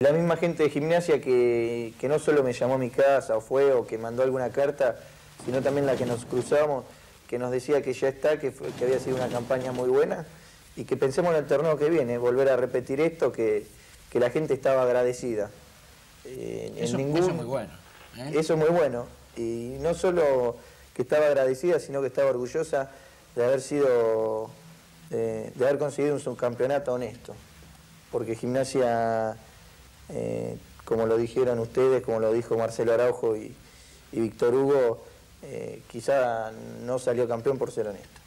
La misma gente de Gimnasia que no solo me llamó a mi casa o fue o que mandó alguna carta, sino también la que nos cruzamos, que nos decía que ya está, que había sido una campaña muy buena y que pensemos en el torneo que viene, volver a repetir esto, que la gente estaba agradecida. Eso es muy bueno. Eso es muy bueno. Y no solo que estaba agradecida, sino que estaba orgullosa de haber sido, de haber conseguido un subcampeonato honesto. Porque Gimnasia, como lo dijeron ustedes, como lo dijo Marcelo Araujo y Víctor Hugo, quizá no salió campeón por ser honesto.